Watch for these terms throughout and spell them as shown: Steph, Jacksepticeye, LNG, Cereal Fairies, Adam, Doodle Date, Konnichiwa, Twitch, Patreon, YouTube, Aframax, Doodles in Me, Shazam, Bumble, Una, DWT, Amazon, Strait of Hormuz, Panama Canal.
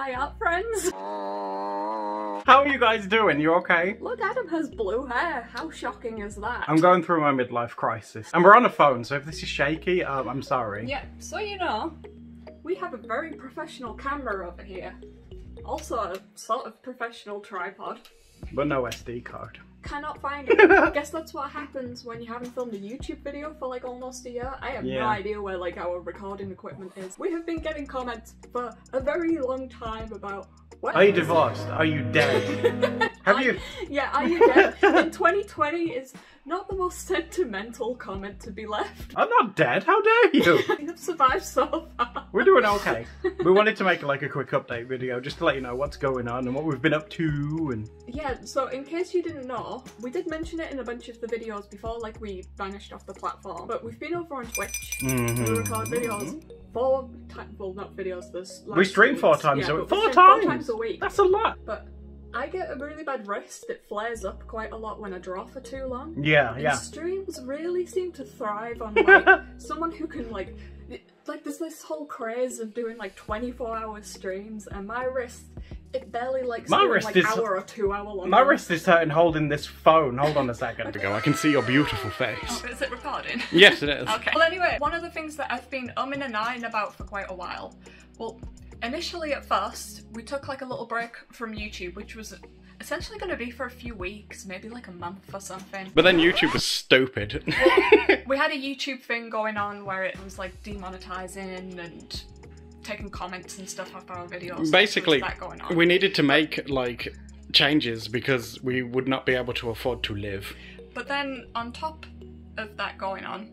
Hi up, friends. How are you guys doing? You okay? Look, Adam has blue hair. How shocking is that? I'm going through my midlife crisis. And we're on a phone, so if this is shaky, I'm sorry. Yeah, so you know, we have a very professional camera over here. Also a sort of professional tripod. But no SD card. Cannot find it. I guess that's what happens when you haven't filmed a YouTube video for like almost a year. I have no idea where like our recording equipment is. We have been getting comments for a very long time about what are you divorced? Are you dead? Are you dead? In 2020 is not the most sentimental comment to be left. I'm not dead, how dare you? We have survived so far. We're doing okay. We wanted to make like a quick update video just to let you know what's going on and what we've been up to and... Yeah, so in case you didn't know, we did mention it in a bunch of the videos before like we vanished off the platform, but we've been over on Twitch to record videos. We stream four times a week. That's a lot. But I get a really bad wrist. It flares up quite a lot when I draw for too long. Yeah. Streams really seem to thrive on like someone who can like there's this whole craze of doing like 24-hour streams, and my wrist, it barely likes like an hour or 2 hour long. My wrist is hurting holding this phone. Hold on a second. Okay. I can see your beautiful face. Oh, is it recording? Yes, it is. Okay. Well, anyway, one of the things that I've been umming and ahhing about for quite a while, well, initially at first, we took like a little break from YouTube, which was essentially going to be for a few weeks, maybe like a month or something. But then YouTube was stupid. Well, we had a YouTube thing going on where it was like demonetizing and taking comments and stuff off our videos. Basically, that going on. We needed to make like changes because we would not be able to afford to live. But then on top of that going on,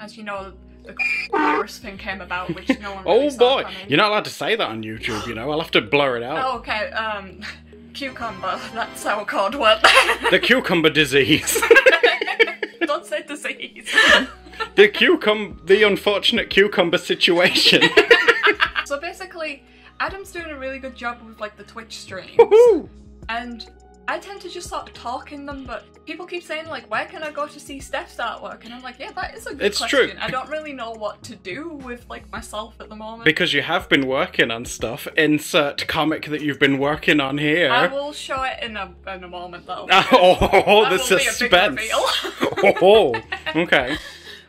as you know, the virus thing came about, which no one really saw coming. You're not allowed to say that on YouTube, you know. I'll have to blur it out. Oh, okay, cucumber, that's our code word. The cucumber disease. Don't say disease. The unfortunate cucumber situation. So basically, Adam's doing a really good job with like the Twitch streams, and I tend to just sort of talk in them, but people keep saying like, where can I go to see Steph's artwork? And I'm like, yeah, that is a good question. It's true. I don't really know what to do with like myself at the moment. Because you have been working on stuff. Insert comic that you've been working on here. I will show it in a moment though. Oh, the suspense. Okay.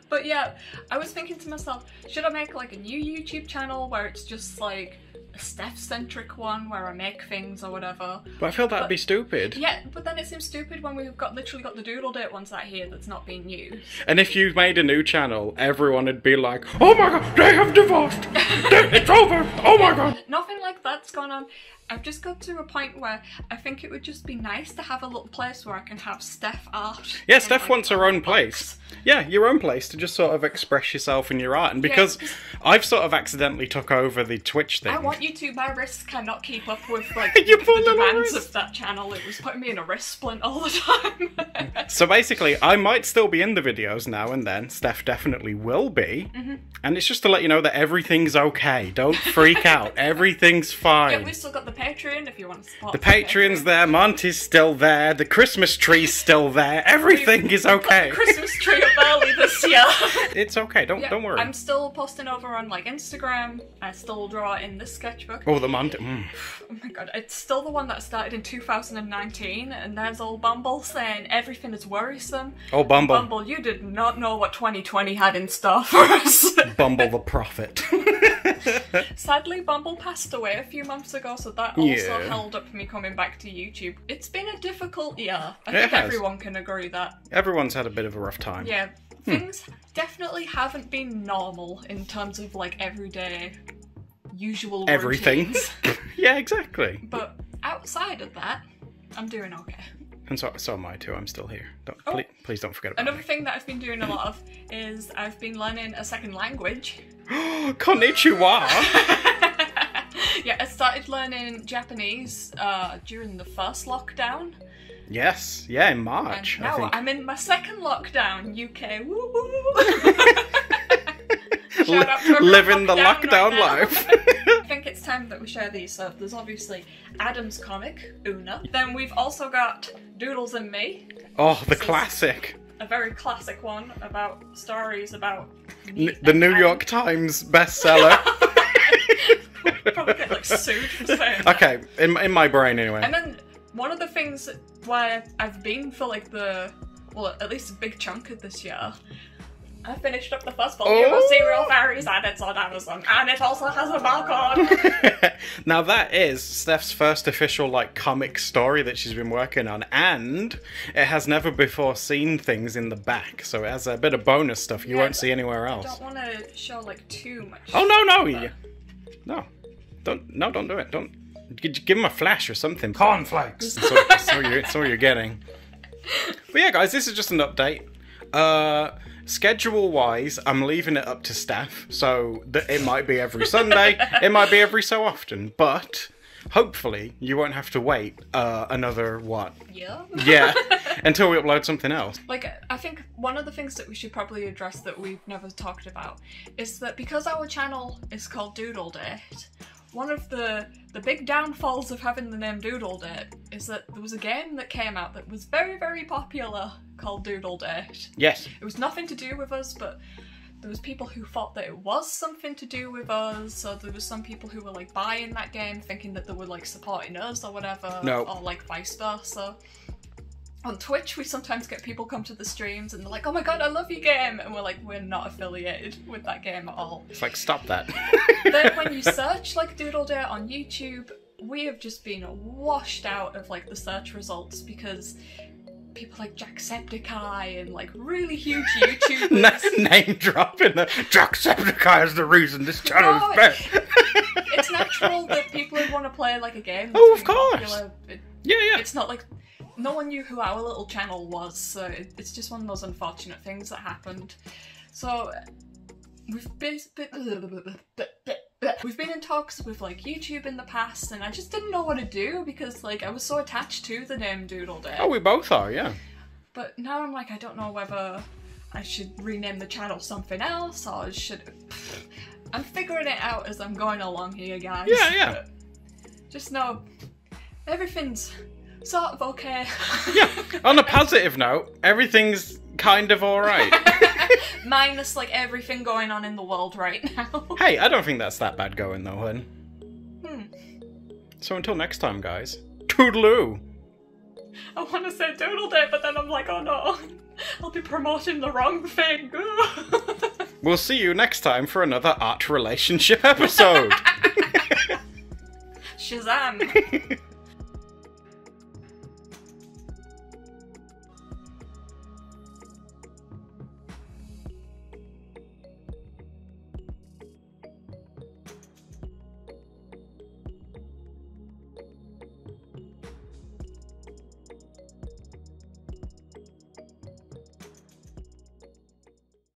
But yeah, I was thinking to myself, should I make like a new YouTube channel where it's just like a Steph-centric one where I make things or whatever. But I feel that'd be stupid. Yeah, but then it seems stupid when we've got literally got the Doodle Date ones out here that's not being used. And if you made a new channel, everyone would be like, oh my god, they have divorced! It's over! Oh my god! Nothing like that's gone on. I've just got to a point where I think it would just be nice to have a little place where I can have Steph art. Yeah, Steph wants her own place. Yeah, your own place to just sort of express yourself and your art. And because I've sort of accidentally took over the Twitch thing. I want you to, my wrists cannot keep up with like the demands of that channel. It was putting me in a wrist splint all the time. So basically, I might still be in the videos now and then. Steph definitely will be. And it's just to let you know that everything's okay. Don't freak out. Everything's fine. Yeah, we've still got the Patreon if you want to support. The Patreon's there. Monty's still there. The Christmas tree's still there. Everything is okay. The Christmas tree up early this year. It's okay. Don't worry. I'm still posting over on like Instagram. I still draw in this sketchbook. Oh, the Monty. Oh my god, it's still the one that started in 2019, and there's old Bumble saying everything is worrisome. Oh, Bumble. Bumble, you did not know what 2020 had in store for us. Bumble the prophet. Sadly, Bumble passed away a few months ago, so that also held up me coming back to YouTube. It's been a difficult year. I think everyone can agree that. Everyone's had a bit of a rough time. Yeah. Things definitely haven't been normal in terms of like everyday, usual routines. Yeah, exactly. But outside of that, I'm doing okay. And so am I too, I'm still here. Please don't forget about it. Another thing that I've been doing a lot of is I've been learning a second language. Konnichiwa! Yeah, I started learning Japanese during the first lockdown. Yes, yeah, in March. And now I'm in my second lockdown, UK. Woo woo! Shout out to living the lockdown life. I think it's time that we share these. So there's obviously Adam's comic, Una. Then we've also got Doodles in Me. Oh, the classic. A very classic one about stories about the New York Times bestseller. We'd probably get like sued for saying that. Okay, in my brain anyway. And then one of the things where I've been for like at least a big chunk of this year, I finished up the first volume of Cereal Fairies and it's on Amazon and it also has a mark on. Now that is Steph's first official like comic story that she's been working on, and it has never before seen things in the back, so it has a bit of bonus stuff you won't see anywhere else. I don't want to show like too much. Oh no, no, don't do it. Don't give him a flash or something. Cornflakes. That's all you're getting. But yeah, guys, this is just an update. Schedule-wise, I'm leaving it up to Steph, so it might be every Sunday, it might be every so often, but hopefully you won't have to wait another, what? Yeah, until we upload something else. Like, I think one of the things that we should probably address that we've never talked about is that because our channel is called Doodle Date, one of the big downfalls of having the name Doodle Date is that there was a game that came out that was very, very popular called Doodle Date. Yes. It was nothing to do with us, but there was people who thought that it was something to do with us, so there was some people who were like buying that game thinking that they were like supporting us or whatever, or like vice versa. On Twitch, we sometimes get people come to the streams and they're like, oh my god, I love your game! And we're like, we're not affiliated with that game at all. It's like, stop that. Then when you search like Doodle Date on YouTube, we have just been washed out of like the search results because people like Jacksepticeye and like really huge YouTubers. Name dropping. Jacksepticeye is the reason this channel is bad. It's natural that people would want to play like a game. Oh, of course. Yeah. It's not like... No one knew who our little channel was, so it's just one of those unfortunate things that happened. So we've been in talks with like YouTube in the past, and I just didn't know what to do because like I was so attached to the name Doodle Date. Oh, we both are, yeah. But now I'm like, I don't know whether I should rename the channel something else or should. I'm figuring it out as I'm going along here, guys. Yeah. But just know everything's sort of okay. Yeah, on a positive note, everything's kind of alright. Minus, like, everything going on in the world right now. Hey, I don't think that's that bad going, though, hun. So until next time, guys, toodaloo! I want to say Doodle Date, but then I'm like, oh no, I'll be promoting the wrong thing. We'll see you next time for another art relationship episode! Shazam!